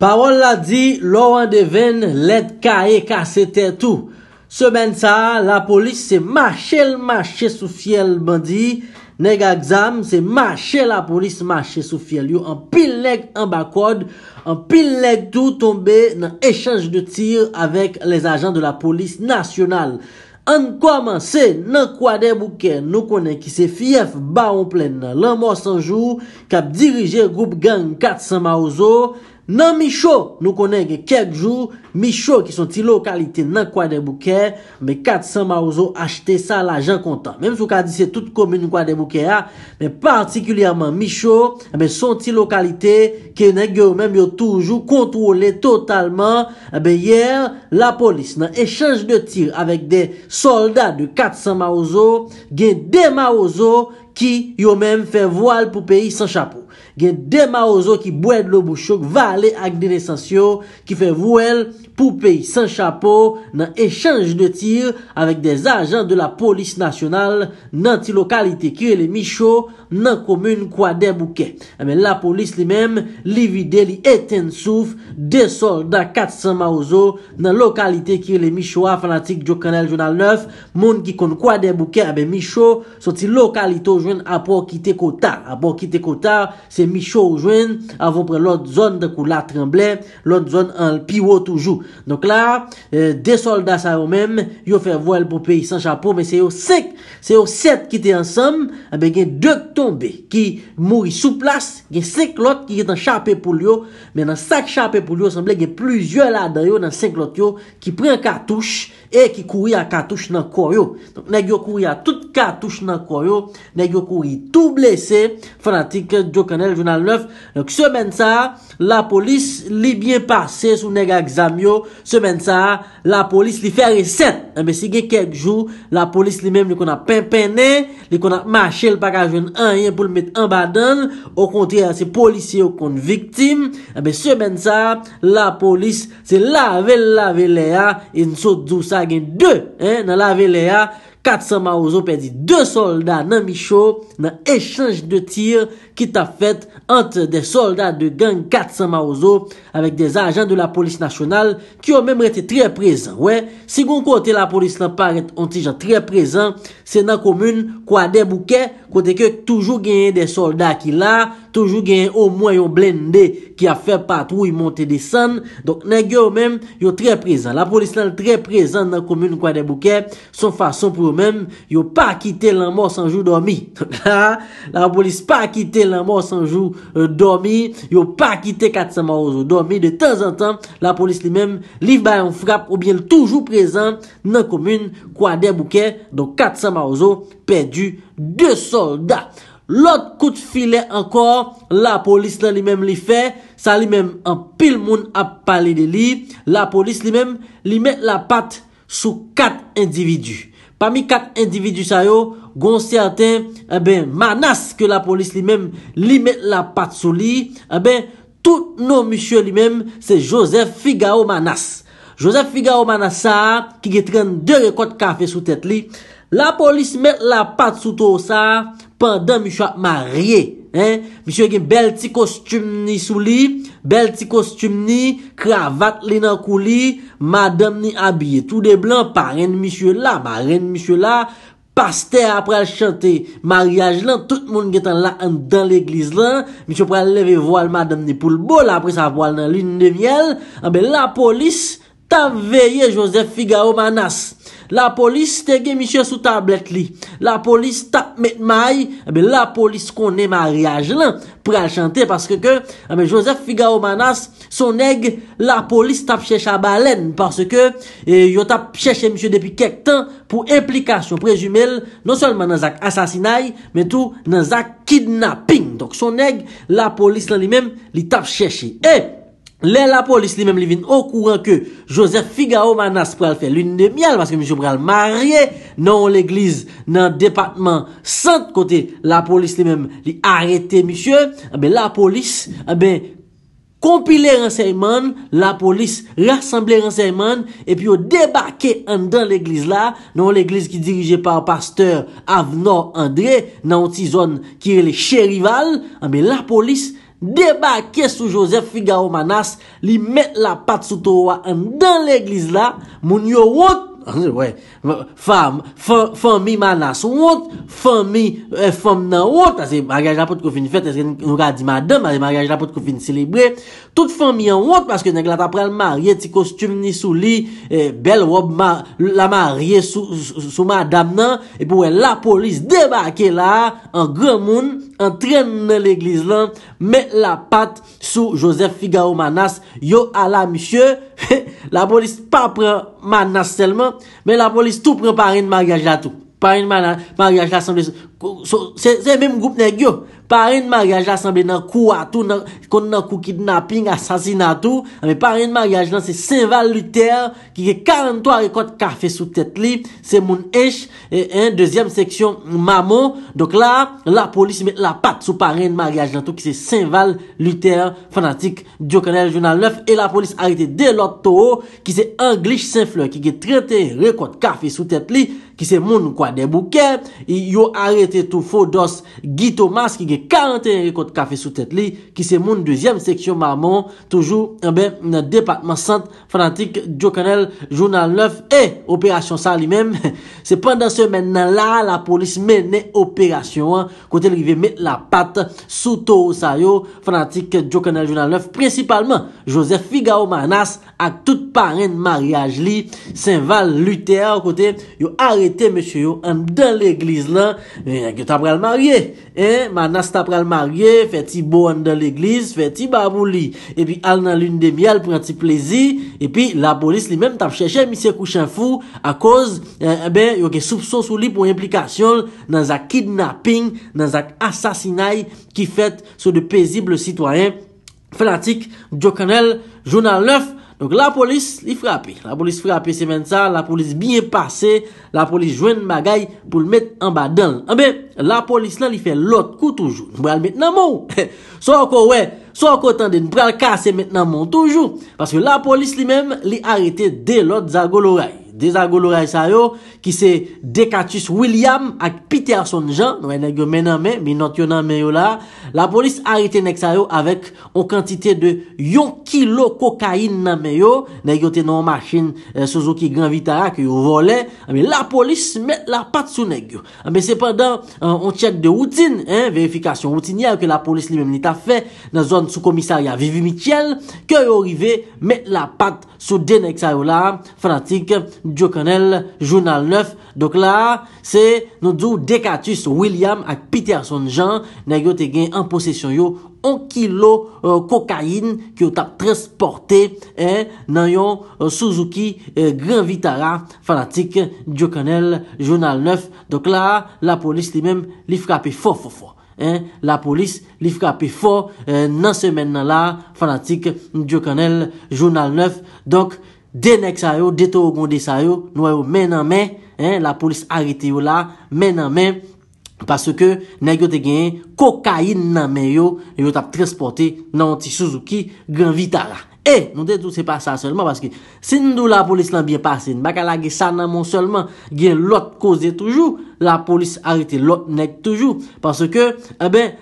Parole l'a dit, Laurent Devin, l'aide caillé, c'était tout. Semaine ça, la police, c'est marcher sous fiel bandit. Nèg exam, c'est marcher la police, marcher sous fiel. Yo, en pile nèg en bas code, en pile nèg tout tombé dans échange de tirs avec les agents de la police nationale. On commence dans Croix-des-Bouquets, nous connaissons qui c'est fief Baron Plaine, l'homme sans jour, qui a dirigé groupe gang 400 Mawozo. Dans Michaud, nous connaissons quelques jours, Michaud qui sont des localités dans Croix-des-Bouquets, mais 400 Mawozo acheté ça l'argent content. Même si vous avez dit c'est toute commune Croix-des-Bouquets, mais particulièrement Michaud, mais sont des localités qui ont toujours contrôlé totalement. Hier, la police, dans échange de tirs avec des soldats de 400 Mawozo, gagne des Mawozo qui ont même fait voile pour pays sans chapeau. Il y a des Mawozo qui boivent le bouchon, valent avec des licenciaux, qui fait voile pour pays sans chapeau, dans échange de tirs avec des agents de la police nationale, dans les localités qui est les Michaud, dans la commune Croix-des-Bouquets. Mais la police lui-même, li vide, li éteint souffle, des soldats 400 Mawozo, dans la localité qui est les Michaud, fanatique Jocanel Journal 9, monde qui connaît Croix-des-Bouquets, ben Michaud, sont des localités jeunes à port quitter Kota. À port quitter Kota, c'est Michaud joindre avant prendre l'autre zone de Koula Tremblay, l'autre zone en Piwo toujours. Donc là, des soldats ça eux-mêmes, ils ont fait voile pour pays sans chapeau, mais c'est au 5, c'est au 7 qui étaient ensemble, avec deux tombés qui mourent sous place, il y a 5 l'autre qui est en chapé pour lui, mais dans chaque chapé pour lui, semblait qu'il y a plusieurs là-dedans dans 5 l'autre qui prend cartouche et qui courent à cartouche dans corps yo. Donc nèg yo courent à toute cartouche dans corps yo, nèg yo courent tout blessé, fanatique Jocanel Journal 9. Donc semaine ça, la police li bien passé sous nèg exam yo. Semaine ça, la police li fait recette. Mais si gen quelques jours, la police li même li qu'on a pimpinné, li qu'on a marché le bagage rien pour le mettre en badan, au contraire, c'est policiers qu'on victime. Mais semaine ça, la police c'est laver là et une sorte de ça gagne deux dans la Véléa 400 Mawozo perdu deux soldats dans Michaud dans échange de tirs qui t'a fait entre des soldats de gang 400 Mawozo avec des agents de la police nationale qui ont même été très présents. Ouais, si gon côté la police là paraît ontijan très présent, c'est dans commune Croix-des-Bouquets côté que toujours gagné des soldats qui là, toujours gagné au moins un blindé qui a fait patrouille monter descendre. Donc nèg yo même yo très présent. La police là très présent dans commune Croix-des-Bouquets, son façon pour même, yo pas quitté l'an mort sans jour dormi. La police pas quitté l'an mort sans jour dormi, yo pas quitté 400 Mawozo dormi. De temps en temps, la police lui-même, li ba on frappe ou bien toujours présent dans commune Croix-des-Bouquets. Donc 400 Mawozo perdu deux soldats. L'autre coup de filet encore, la police là lui-même li fait, ça lui-même en pile moun a parlé de lui. La police lui-même li met la patte sous 4 individus. Parmi 4 individus ça yo, gon certain Manas que la police lui-même li met la patte sous lui, tout nos monsieur lui-même c'est Joseph Figao Manas. Joseph Figao Manas ça qui est 32 récoltes café sous tête li. La police met la patte sous tout ça pendant monsieur marié. Monsieur gen bel ti costume ni sous li, bel ti costume ni, cravate li nan cou li, madame ni habillé tout de blanc, parrain monsieur là, marraine monsieur là, pasteur après chanter mariage là, tout le monde qui est là dans l'église là, monsieur pour lever voile madame ni pour le bol, après ça voile dans lune de miel, la police t'a veillé Joseph Figao Manas. La police te gen monsieur sous tablette li. La police tape met maille, la police connaît mariage là pour aller chanter parce que Joseph Figao Manas son nèg la police tape cherche à baleine parce que yo tape cherche monsieur depuis quelque temps pour implication présumée non seulement dans zak assassinat mais tout dans zak kidnapping. Donc son nèg la police lui-même li tape chercher. La police lui-même li vin au courant que Joseph Figao Manas pral faire lune de miel parce que monsieur pral marier dans l'église dans département centre côté la police lui-même li arrêté monsieur la police compiler renseignement, la police rassembler renseignement et puis débarquer dans l'église là, dans l'église qui dirigée par pasteur Avenor André dans une zone qui est le chérival, la police débarquer sous Joseph Figao Manas, li met la patte sous toi dans l'église là, moun yo honte. Ouais, famille Manas honte, femme nan honte, c'est mariage la pote qu'on finit fête, on a dit madame, mariage la pote qu'on finit célébrer. Toute famille en honte parce que nèg la après le marié, petit costume ni sous lit, belle robe la mariée sous madame nan, et puis la police débarquer là en grand monde, entraîne dans l'église là, met la patte sous Joseph Figao Manas, yo à la monsieur, la police pas prend Manas seulement, mais la police tout prend par une mariage là tout. Par une mariage l'assemblée, c'est même groupe nèg yo. Par une mariage l'assemblée dans coup à tout, dans coup kidnapping, assassinat tout, mais par une mariage là c'est Saint Val Luther qui est 43 récolte café sous tête li, c'est mon H et un deuxième section maman. Donc là, la police met la patte sous par une mariage là tout qui c'est Saint Val Luther fanatique Jocanel Journal 9 et la police arrêté dès l'autre qui c'est English Saint Fleur qui est 31 récolte café sous tête li, qui c'est mon Croix-des-Bouquets, ils ont arrêté tout faux dos Guy Thomas qui a 41 récoltes café sous tête li, qui c'est mon deuxième section maman, toujours dans département centre fanatique Jocanel Journal 9 et opération ça lui-même. C'est pendant ce maintenant là la police mène opération côté il veut mettre la patte sous tout ça yo fanatique Jocanel Journal 9 principalement Joseph Figao Manas à toute parrain de mariage li Saint Val Luther côté yo arrêté monsieur yo dans l'église là que t'as pral marié hein Manas t'as pral marié fait ti bon dans l'église fait ti babouli et puis al dans lune de miel prend ti plaisir et puis la police lui même t'a cherché monsieur couchin fou à cause yo gen soupçon sou li pour implication dans un kidnapping dans un assassinat qui fait sur de paisibles citoyens fanatique Jocanel Journal 9. Donc la police li frappé. La police frappé c'est même ça, la police bien passée, la police joine bagaille pour le mettre en bas dedans. Eh ben la police là li fait l'autre coup toujours. On va maintenant mon. Soit encore ouais, soit encore tendez, on va casser maintenant mon toujours parce que la police lui-même li arrêté dès l'autre Zagoloray. Des agoloray sa yo qui c'est Decatus William avec Peterson Jean nous nèg yo men nan men minot yo nan men yo là la police arrêté nèg sa yo avec une quantité de 1 kilo cocaïne nan men yo nèg yo te nan machine Suzuki Grand Vitara que yo volé mais la police met la patte sous nèg yo mais cependant on check de routine hein vérification routinière que la police lui même li ta fait dans zone sous commissariat Vivi Michel que yo arrivé met la patte sous des nèg sa yo là fanatique Jocanel Journal 9. Donc là, c'est nous dou Decatus William ak Peterson Jean nèg yo te gen en possession yo 1 kilo cocaïne qui ont transporté dans yon Suzuki Grand Vitara fanatique Jocanel Journal 9. Donc là, la police lui-même li frappé fort. La police li frappé fort dans semaine là fanatique Jocanel Journal 9. Donc Denek sa yo, deto gonde sa yo, nou yo men nan men, la police arrête yo la, men nan men, parce que nèg yo te gen cocaïne nan men yo, yo t'a transporté nan ti Suzuki Grand Vitara. Et nous dit tout c'est pas ça seulement parce que si nous la police l'a bien passé, nous pas la gè ça nan mon seulement, gen l'autre cause toujours, la police arrête l'autre nèg toujours parce que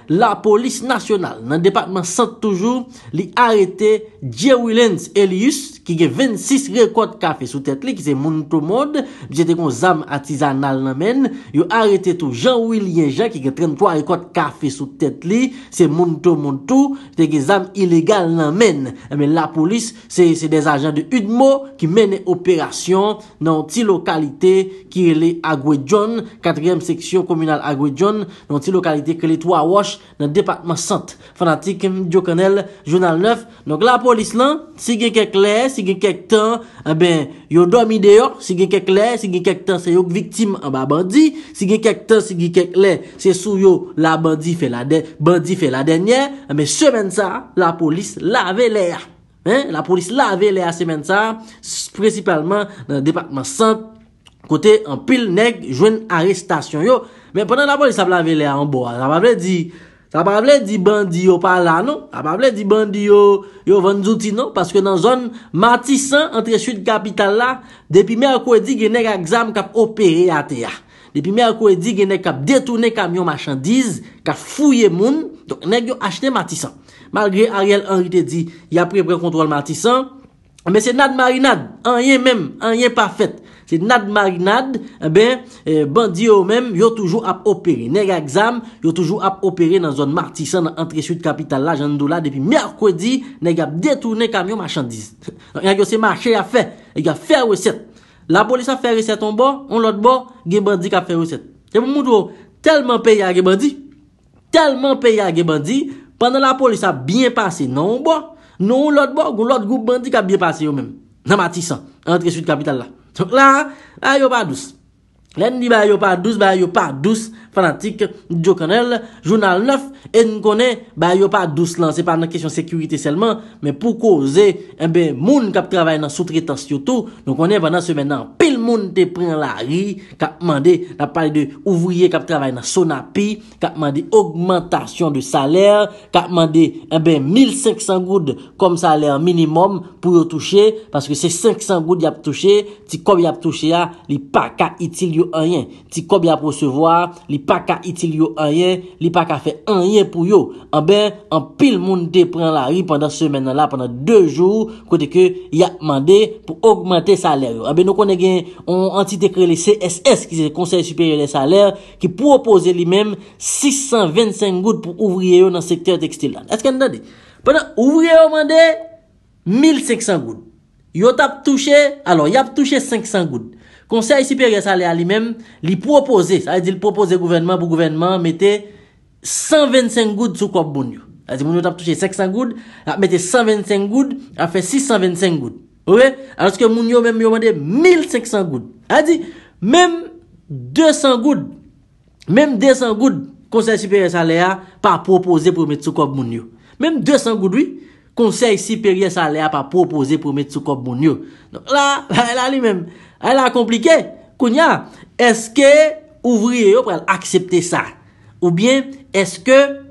la police nationale dans département centre toujours, li arrêté Jean Willens Elius qui a 26 récoltes café sous tête li qui c'est moun tout monde j'étais kon zam artisanal nan men yo arrêté tout Jean Willien Jean qui a 33 récoltes café sous tête li c'est moun tout des zam illégal nan men mais la police c'est des agents de UDMO qui mènent opération dans une localité qui est les Agouedjon 4e section communale Agouedjon dans une localité que les trois roches dans le département centre fanatique Jocanel Journal 9. Donc la police là si gen quelque clair si gen quelque temps yo dormi dehors si gen quelque clair si gen quelque temps c'est yo victime en bas bandit si gen quelque temps si gen quelque clair c'est sous yo la bandit fait la dernière mais semaine ça la police laver l'air la police laver l'air semaine ça principalement dans le département centre côté en pile nèg joine arrestation yo mais pendant la police a laver l'air en bois ça pas veut dire bandi yo pas là non ça pas veut dire bandi yo vanzouti non parce que dans zone Matissan entre sud capitale là depuis mercredi gen nèg exam k'ap opéré à terre depuis mercredi gen nèg k'ap détourner camion marchandise k'ap fouiller moun Donc, nèg yo acheté Matissan. Malgré Ariel Henry te dit, il a pris contrôle Matissan, mais c'est nad marinade, rien même, rien pas fait. C'est nad marinade, ben bandi yo même, yo toujours à opérer. Nèg exam, yo toujours à opérer dans zone Matissan dans entrée sud capitale là, Jandola depuis mercredi, nèg a détourné camion marchandise. Nèg yo c'est marché à faire, il a fait recette. La police a fait recette en bas, on l'autre bas, gen bandi qui a fait recette. C'est pour montrer tellement pays à gen bandi. Tellement pays à gen bandi, pendant la police a bien passé non bas, non l'autre bas, l'autre groupe bandi qui a bien passé eux même. Dans Matissan, entre sud capitale là. Donc là, là yo pas douce. L'ennemi ba yo pas douce, ba yo pas douce, fanatique Jocanel Journal 9 et nous connaît ba yo pas douce là, c'est pas une question de sécurité seulement, mais pour causer eh ben moun qui travaille dans sous-traitance surtout. Donc on est pendant semaine là, pile moun te prend la ri, qu'a demandé, n'a parlé de ouvrier qui travaille dans Sonapi, qu'a demandé augmentation de salaire, qu'a demandé eh ben 1500 goud comme salaire minimum pour toucher parce que c'est 500 goud y a touché, ti kob y a touché a, li pa ka utile rien, ti kob y a recevoir, li pa ka utile yo rien, li pa ka fait rien pour yo. En ben en pile monde te prend la rue pendant semaine là, pendant 2 jours côté que y a demandé pour augmenter salaire. En ben nous connaît gen on entité créé le CSS qui c'est Conseil supérieur des salaires qui propose lui-même 625 gouttes pour ouvrier dans secteur textile. Est-ce que vous entendez? Pendant ouvrier on demandé 1500 gouttes. Yo t'a touché, alors y a touché 500 gouttes. Conseil supérieur salaire lui-même, lui proposer, ça veut dire proposer gouvernement pour gouvernement mettez 125 gouttes sur quoi bon yo. Ça veut dire nous t'a touché 500 gouttes, mettez 125 gouttes, a fait 625 gouttes. OK? Alors que moun yo même yo mandé 1500 gouttes. Ça veut dire même 200 gouttes, même 200 gouttes conseil supérieur salaire pas proposer pour mettre sur quoi bon yo. Même 200 gouttes oui. Conseil supérieur salaire pas proposé pour mettre sous cop bon yo. Donc là, elle a lui-même, elle a compliqué. Kounya, est-ce que ouvrier yo pral accepter ça ou bien est-ce que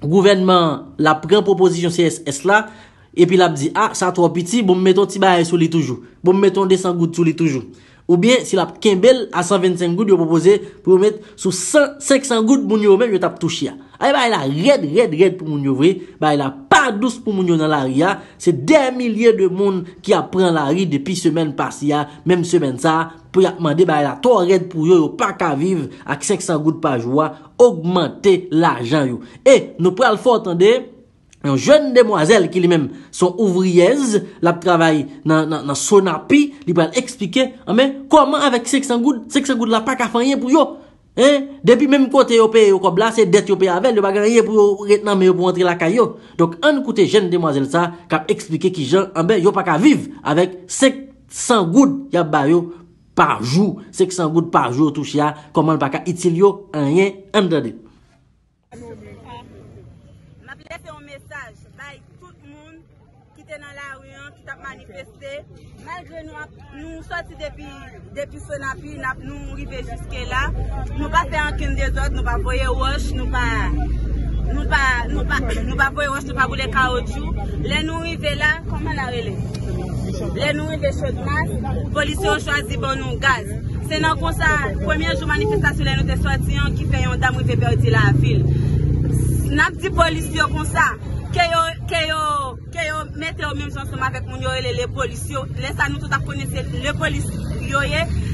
gouvernement la prend proposition CSS là et puis l'a dit ah ça trop petit, bon mettons ti bail sous lui toujours. Bon mettons 200 gouttes sous lui toujours. Ou bien si la Kimbel à 125 gouttes yo proposer pour mettre sous 500 gouttes bon yo même yo t'a touché. Ay ba la red pour moun yo vrai, ba la pas douce pour moun yo dans la ria, c'est des milliers de monde qui apprend la ri depuis semaine passée, même semaine ça, pour y demander ba la trop red pour yo, yo pas qu'à vivre avec 500 gouttes par jour, augmenter l'argent yo. Et nous pral faut attendre une jeune demoiselle qui lui-même son ouvrières, la travaille dans Sonapi, li pral expliquer mais comment avec 500 gouttes la pas qu'à faire rien pour yo. Hein? Depuis même côté au pays au cob là c'est dette au pays avec le bagarier pour retenir mais pour entrer la caillou. Donc on écoute jeune demoiselle ça qui a expliqué qui Jean en ben yo pas qu'à vivre avec 500 gouttes y a ba yo par jour, 500 gouttes par jour touche ya comment pas qu'à utile yo rien entendez. M'a laissé un message by tout le monde qui était dans la rue qui t'a manifesté malgré nous sorti depuis Sonapi, nous arrivons jusque là. Nous pas faire aucun des autres, nous pas voyer roche, nous pas voyer roche, nous pas voler caoutchouc. Les nous arrivons là, comment la relève? Les nous arrivons chaud masse, police ont choisi bon nous gaz. C'est dans comme ça, premier jour manifestation les nous sorti qui fait une dame arriver perdre la ville. N'a dit police comme ça. Que yo mettez au même sens avec mon les policiers, laissez nous tout à connaître les policiers,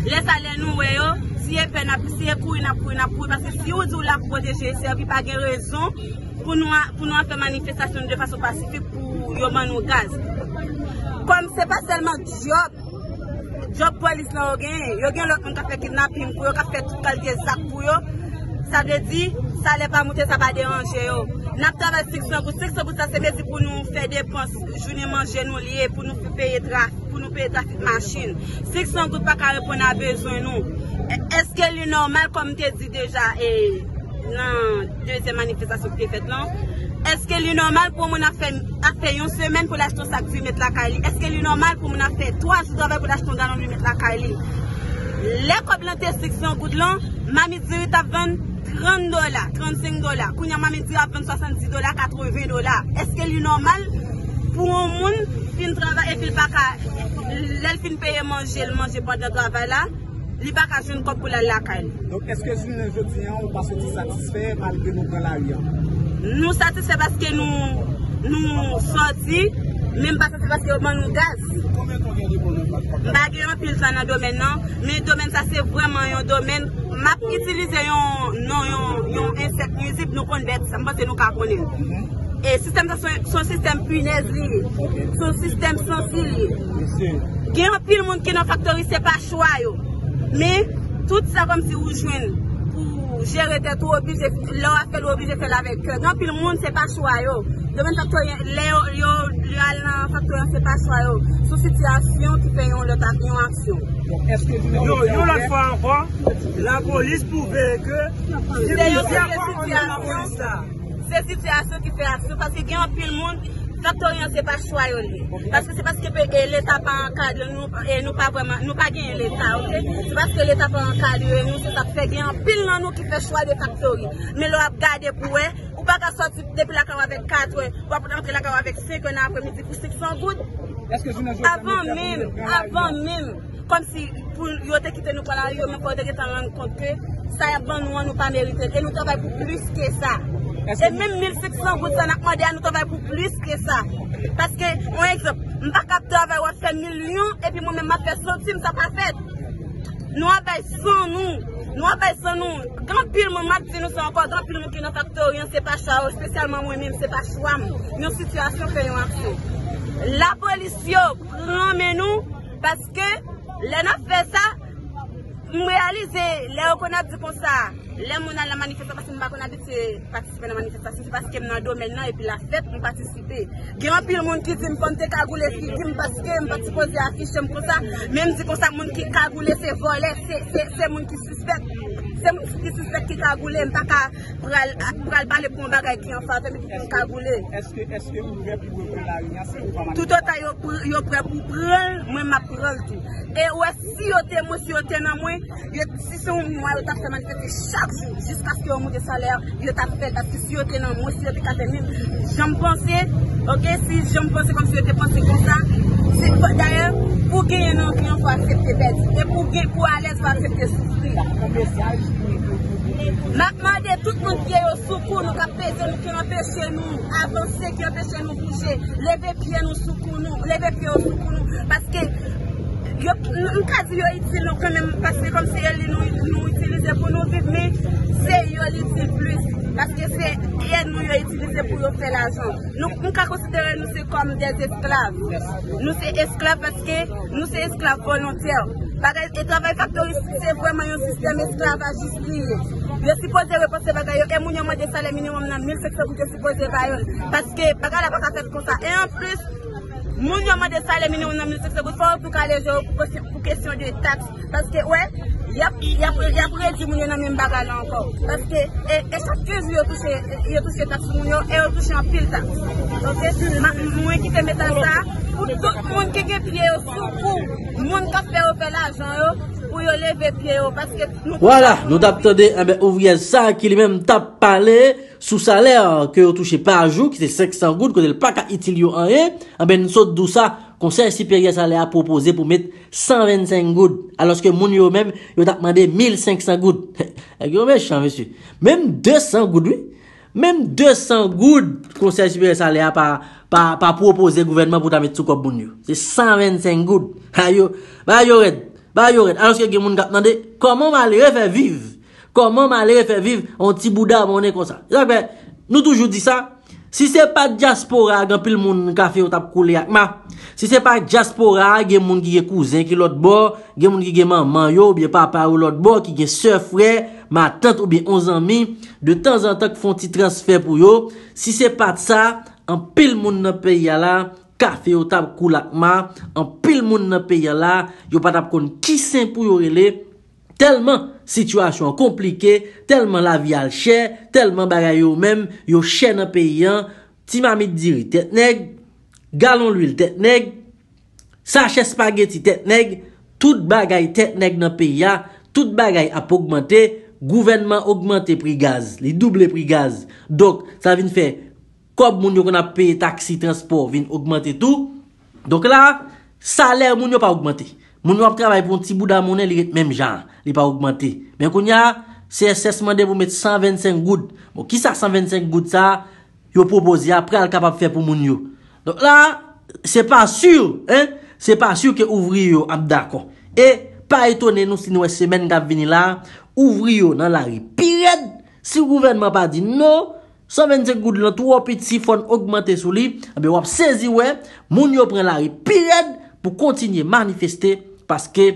laissez nous si elle peine si elle court parce que si vous dites la protéger, c'est qu'il n'y a pas de raison pour nous faire manifestation de façon pacifique pour nous gaz. Comme c'est pas seulement job police là yo gagne l'autre qui fait kidnapping pour yo qui fait tout calquer ça pour yo, ça veut dire ça n'est pas monter, ça va déranger yo. Nous travaillons 600 gouttes, ça c'est pour nous faire des dépenses, journée manger, nous lier, pour nous payer trafic machine. 600 gouttes pas qu'à répondre à besoin nous. Est-ce que c'est normal, comme tu dis déjà, et non, deuxième manifestation qui est faite là, est-ce que c'est normal pour nous faire une semaine pour l'acheter un sac de mettre la caille? Est-ce que c'est normal pour nous faire 3 jours de travail pour l'acheter un gallon de mettre la caille? Les complémentaires 600 gouttes là, mamie dit à 30$, 35$, quand on m'a mis à 70$, 80$. Est-ce que c'est normal pour un monde qui travaille et qui ne paye pas manger pendant le travail là, il n'y a pas de journée pour la caille. Donc est-ce que je ne dis pas que je suis satisfait malgré nous dans la rue? nous satisfait parce que nous sortis, même pas parce que nous gaz. Combien de pile ça dans le domaine, mais le domaine ça c'est vraiment un domaine. M'a utilisé un insecte nuisible, nous connaissons, ça me nous connaissons. Et système son système punaise, son système sensible. Il y a un pile monde qui est dans la factory, c'est pas choix. Mais tout ça comme si vous jouez pour gérer tête ou obligé, leur affaire obligé de faire avec eux. Donc, le monde, c'est pas choix. Le même facteur, le facteur, c'est pas choix. Sous situation qui fait une action. Est-ce que vous l'avez fait encore? La police pouvait que. C'est la situation qui fait action. Parce que quand le monde. Factorien, ce n'est pas choix. Parce que c'est parce que l'État n'est pas encadré, nous n'avons pas gagné l'État. C'est parce que l'État n'est pas encadré, nous avons fait gagner un pile dans nous qui fait choix de factories. Mais l'on a gardé pour eux, ou pas qu'à sortir depuis la cave avec 4 heures, ou après entrer la cave avec 5 heures après-midi pour 600 gouttes. Avant même, comme si pour nous quitter nous par là, nous avons rendu compte que ça, nous pas mérité. Et nous travaillons pour plus que ça. Et même 1700 gouttes, nous travaillons pour plus que ça. Parce que, par exemple, je ne peux pas faire 1 million et puis moi-même, je fais centime, ça pas fait. Nous avons 100 nous. Nous avons 100 nous. Grand pile, nous sommes encore grand pile qui nous factorien, ce n'est pas choix. Spécialement moi-même, ce n'est pas choix. Nos situations fait un action. La police, prend-nous parce que, les gens fait ça. Je réalise les reconnaître du concert, les gens la manifestation parce que je pas habitué à participer à la manifestation, c'est parce que je suis dans le domaine et puis la fête, je participe. Il y a un pile de monde qui dit que je suis cagoulé, qui dit parce que je ne suis pas supposé afficher comme ça, même si comme ça, les gens qui cagoulé, c'est volé, c'est les gens qui suspectent. C'est les gens qui suspectent qui cagoulé, je ne peux pas parler pour un bagage qui est en face, mais qui est cagoulé. Est-ce que vous pouvez plus de la réunion si vous parlez? Tout autant, vous êtes prêt pour prendre, moi je prends tout. Et ouais, si vous êtes moi, si vous êtes moi, si c'est moi, je t'ai manifesté chaque jour jusqu'à ce que vous montiez salaire, je t'ai fait parce que si vous êtes dans moi, si vous êtes à 4000, j'en pensais, ok, si j'en pensais comme si vous étiez pensé comme ça, c'est d'ailleurs, pour gagner un client, il faut accepter bête, et pour aller, il faut accepter souffrir. Maintenant, tout le monde qui est au secours, nous qui empêchons nous avancer, qui empêchons nous bouger, lever pied nous secours, nous, lever pied au secours, nous, parce que. Nous utilisons quand même parce que comme c'est elle nous utilisons pour nous vivre, mais c'est utile plus parce que c'est elle nous utilisons pour nous faire l'argent. Nous considérons nous comme des esclaves. Nous sommes esclaves parce que nous sommes esclaves volontaires. Le travail factory c'est vraiment un système esclavagiste lié. Je suppose repenser bagaille et mon demande de salaire minimum dans 1700 que je suppose parce que bagaille pas faire comme ça et en plus mon demande de salaire minimum dans 1700 pour qu'aller pour question de taxes parce que ouais il y a prédit mon dans même bagaille encore parce que et chaque jour il touche taxes mon et on touche en pile taxes. Donc moi qui te mettre ça pour tout le monde qui est pied au secours. Voilà, nous t'attendez un ouvrier ça qui lui-même t'a parlé sous salaire que vous touchez par jour, qui c'est 500 gouttes, que vous n'avez pas qu'à utiliser en rien. Nous sommes d'où ça, conseil supérieur salaire a proposé pour mettre 125 gouttes, alors que moun yo même, yo t'a demandé 1500 gouttes. Vous méchant, monsieur. Même 200 gouttes, oui. Même 200 gouttes, conseil supérieur salaire pas proposer gouvernement pour ta mettre sous quoi bon yo. C'est 125 gouttes. Alors que les gens demandent comment malheureux faire vivre. Comment malheureux faire vivre un petit bouddha mon comme ça. Nous toujours dit ça. Si c'est pas diaspora, grand pile moun café ou tap coulé ak ma. Si c'est pas diaspora, gen moun ki gen cousin ki l'autre bord, gen moun ki gen maman yo ou bien papa ou l'autre bord qui gen sœur frère, ma tante ou bien 11 amis, de temps en temps qui font petit transfert pour yo. Si c'est pas ça, en pile moun nan pays là, café ou tap coulé ak ma, en pile moun nan pays là, yo pa tap kon ki sain pou yo relé. Tellement situation compliquée, tellement la vie al chère, tellement bagay yo même yo chère dans pays an, ti mamit diri tête nèg, galon l'huile tête nèg, sachet spaghetti tête nèg, tout bagay tête nèg dans pays a, tout bagay a augmenté, gouvernement augmenté prix gaz, li double prix gaz. Donc ça vient faire comme moun yo qu'on a payé taxi, transport vient augmenter tout. Donc là, salaire moun yo pas augmenté. Moun yo ap travail pour un petit bout d'amonnaie, li même genre, li pas augmenté. Mais qu'on y a CSS m'a dit pour mettre 125 gouttes. Bon, qui ça 125 gouttes ça? Yo proposé après elle capable faire pour moun yo. Donc là, c'est pas sûr, hein? C'est pas sûr que ouvrier yo am d'accord. Et pas étonné nous si nous semaine qui venir là, ouvrier yo dans la rue. Pirate, si le gouvernement pas dit non, 125 gouttes là trop petit fond augmenter sous lui, eh ben on saisi ouais, moun yo prend la rue. Pirate pour continuer manifester parce que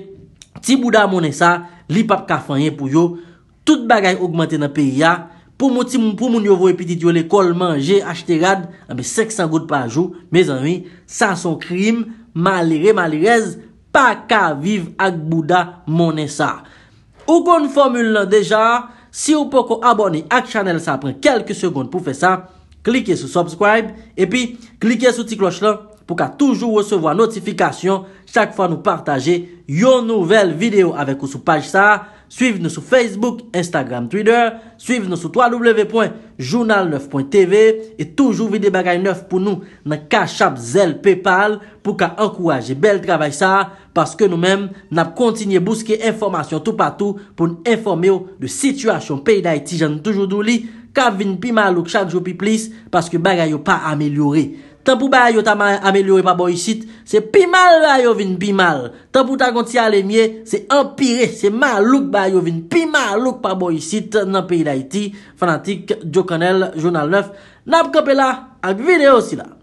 ti bouda monnaie ça, li pa ka fanyen pour yo. Tout bagay augmenté dans le pays, pour mon yo voye petit yo l'école, manger, acheter rad, 500 gouttes par jour, mes amis, ça son crime, malheureux, malheureuse, pas qu'à vivre avec Bouddha, monnaie ça. Ou kon formule déjà, si vous pouvez vous abonner à la chaîne, ça prend quelques secondes pour faire ça, cliquez sur subscribe, et puis cliquez sur la petite cloche là, pour qu'à toujours recevoir notification, chaque fois nous partager une nouvelle vidéo avec vous sur page ça. Suivez-nous sur Facebook, Instagram, Twitter. Suivez-nous sur www.journal9.tv. Et toujours vidéo bagay neuf pour nous dans Cash App, Zelle, PayPal pour qu'à encourager bel travail ça. Parce que nous-mêmes, nous continuons à bousquer information tout partout pour nous informer de situation pays d'Haïti. J'en toujours douli. Kavin pi malouk chaque jour pi plus parce que bagay yo pas amélioré. Tant pour ba yo ta amélioré pas bon ici, c'est pi mal ba yo vin pi mal. Tant pour ta konti ale mieux, c'est empiré, c'est malouk ba yo vin pi malouk pas bon ici dans pays d'Haïti. Fanatique Jocanel Journal 9. N'a pas campé là, avec vidéo aussi là.